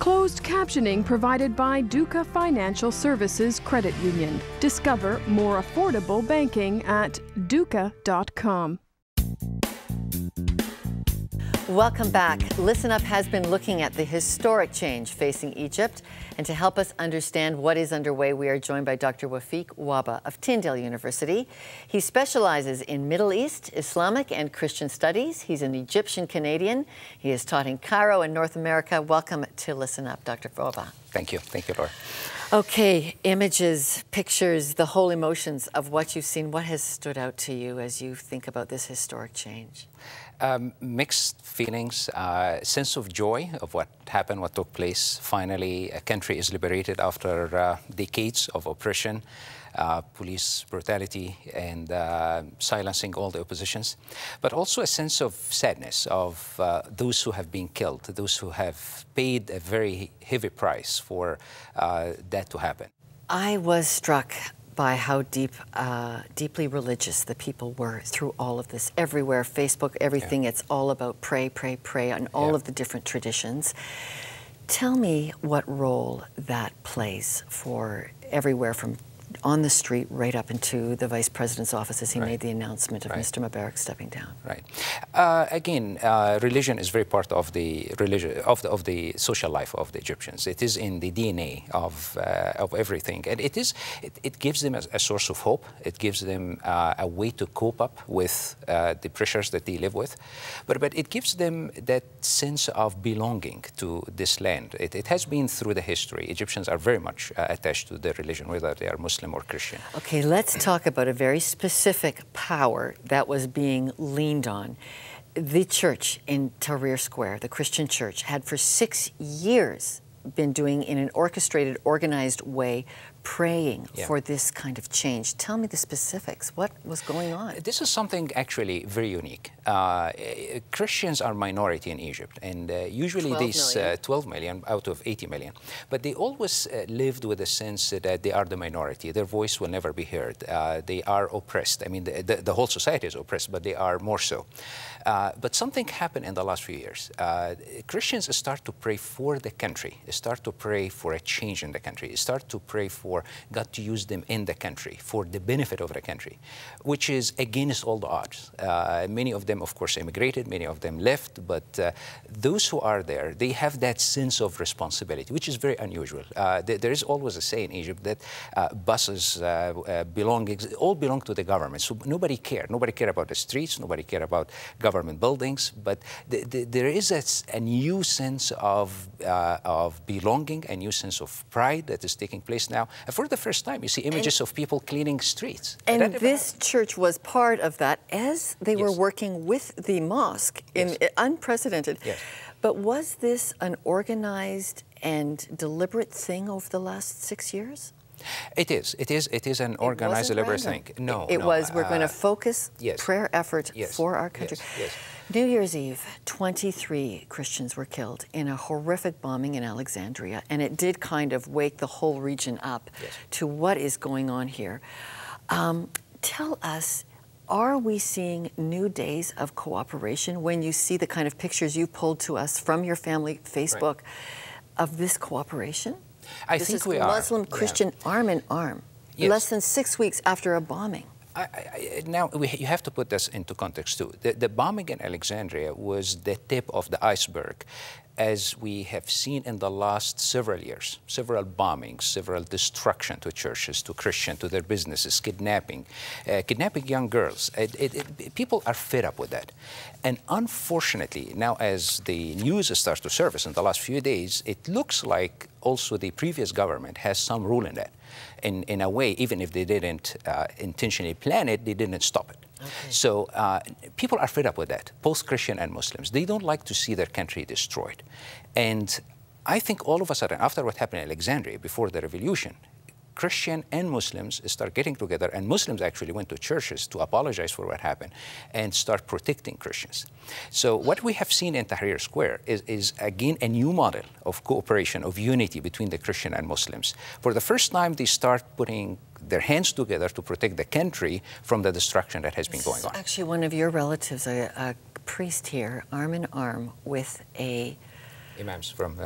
Closed captioning provided by Duca Financial Services Credit Union. Discover more affordable banking at duca.com. Welcome back. Listen Up has been looking at the historic change facing Egypt, and to help us understand what is underway, we are joined by Dr. Wafik Wahba of Tyndale University. He specializes in Middle East, Islamic and Christian studies. He's an Egyptian Canadian. He has taught in Cairo and North America. Welcome to Listen Up, Dr. Wahba. Thank you. Thank you, Laura. Okay, images, pictures, the whole emotions of what you've seen. What has stood out to you as you think about this historic change? Mixed feelings, sense of joy of what happened, what took place. Finally, a country is liberated after decades of oppression, police brutality, and silencing all the oppositions. But also a sense of sadness of those who have been killed, those who have paid a very heavy price for that to happen. I was struck by how deeply religious the people were through all of this. Everywhere, Facebook, everything, it's all about pray, pray, pray, and all of the different traditions. Tell me what role that plays for everywhere from on the street right up into the Vice President's office as he made the announcement of Mr. Mubarak stepping down. Right. Again, religion is very part of the of the social life of the Egyptians. It is in the DNA of everything, and it is it gives them a source of hope. It gives them a way to cope up with the pressures that they live with, but it gives them that sense of belonging to this land. It has been through the history. Egyptians are very much attached to their religion, whether they are Muslim or Christian. Okay, let's talk about a very specific power that was being leaned on. The church in Tahrir Square, the Christian church, had for 6 years been doing in an orchestrated, organized way, praying for this kind of change. Tell me the specifics. What was going on? This is something actually very unique. Christians are a minority in Egypt, and usually these 12 million out of 80 million, but they always lived with a sense that they are the minority. Their voice will never be heard. They are oppressed. I mean, the whole society is oppressed, but they are more so. But something happened in the last few years. Christians start to pray for the country. They start to pray for a change in the country. They start to pray for God to use them in the country for the benefit of the country, which is against all the odds. Many of them, of course, immigrated, many of them left, but those who are there, they have that sense of responsibility, which is very unusual. There is always a say in Egypt that buses, all belong to the government, so nobody cared. Nobody cared about the streets, nobody cared about government buildings, but there is a new sense of belonging, a new sense of pride that is taking place now. And for the first time, you see images of people cleaning streets. And this church was part of that as they were working with the mosque in unprecedented. Yes. But was this an organized and deliberate thing over the last 6 years? It is an organized, deliberate thing. No, it was. We're going to focus prayer effort for our country. Yes, yes. New Year's Eve, 23 Christians were killed in a horrific bombing in Alexandria, and it did kind of wake the whole region up to what is going on here. Tell us, are we seeing new days of cooperation when you see the kind of pictures you pulled to us from your family Facebook of this cooperation? I think we are. Muslim Christian arm in arm, less than 6 weeks after a bombing. You have to put this into context too. The bombing in Alexandria was the tip of the iceberg, as we have seen in the last several years. Several bombings, several destruction to churches, to Christians, to their businesses, kidnapping young girls. People are fed up with that. And unfortunately, now as the news starts to surface in the last few days, it looks like also the previous government has some role in that. In a way, even if they didn't intentionally plan it, they didn't stop it. Okay. So people are fed up with that, both Christian and Muslims. They don't like to see their country destroyed. And I think all of a sudden, after what happened in Alexandria, before the revolution, Christian and Muslims start getting together, and Muslims actually went to churches to apologize for what happened and start protecting Christians. So what we have seen in Tahrir Square is again a new model of cooperation, of unity between the Christian and Muslims. For the first time, they start putting their hands together to protect the country from the destruction that has been going on. Actually, one of your relatives, a priest here, arm in arm with a... Imams from,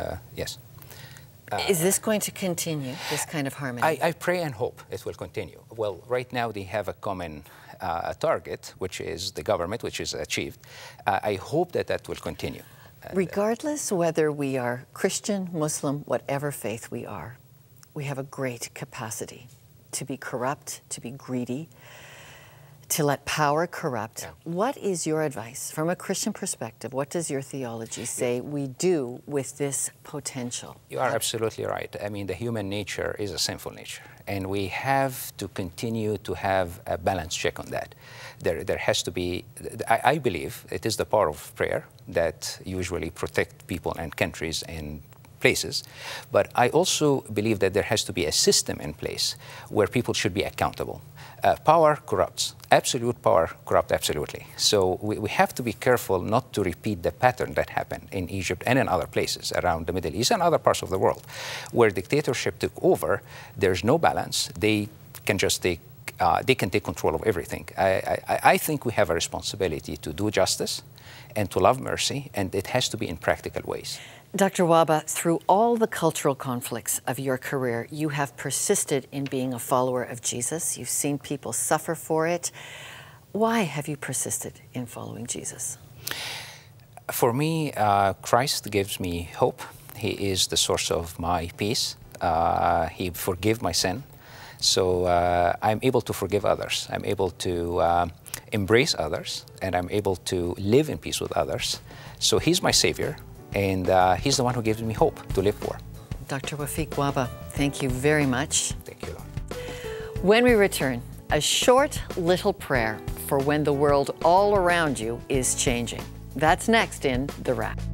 Is this going to continue, this kind of harmony? I pray and hope it will continue. Well, right now they have a common target, which is the government, which is achieved. I hope that that will continue. And, regardless whether we are Christian, Muslim, whatever faith we are, we have a great capacity to be corrupt, to be greedy, to let power corrupt. Yeah. What is your advice from a Christian perspective? What does your theology say we do with this potential? You are absolutely right. I mean, the human nature is a sinful nature, and we have to continue to have a balanced check on that. There has to be, I believe it is the power of prayer that usually protect people and countries and places, but I also believe that there has to be a system in place where people should be accountable. Power corrupts. Absolute power corrupts absolutely. So we have to be careful not to repeat the pattern that happened in Egypt and in other places around the Middle East and other parts of the world, where dictatorship took over. There's no balance. They can just take they can take control of everything. I think we have a responsibility to do justice and to love mercy, and it has to be in practical ways. Dr. Wahba, through all the cultural conflicts of your career, you have persisted in being a follower of Jesus. You've seen people suffer for it. Why have you persisted in following Jesus? For me, Christ gives me hope. He is the source of my peace. He forgave my sin. So I'm able to forgive others. I'm able to embrace others, and I'm able to live in peace with others. So he's my savior, and he's the one who gives me hope to live for. Dr. Wafik Wahba, thank you very much. Thank you. When we return, a short little prayer for when the world all around you is changing. That's next in The Wrap.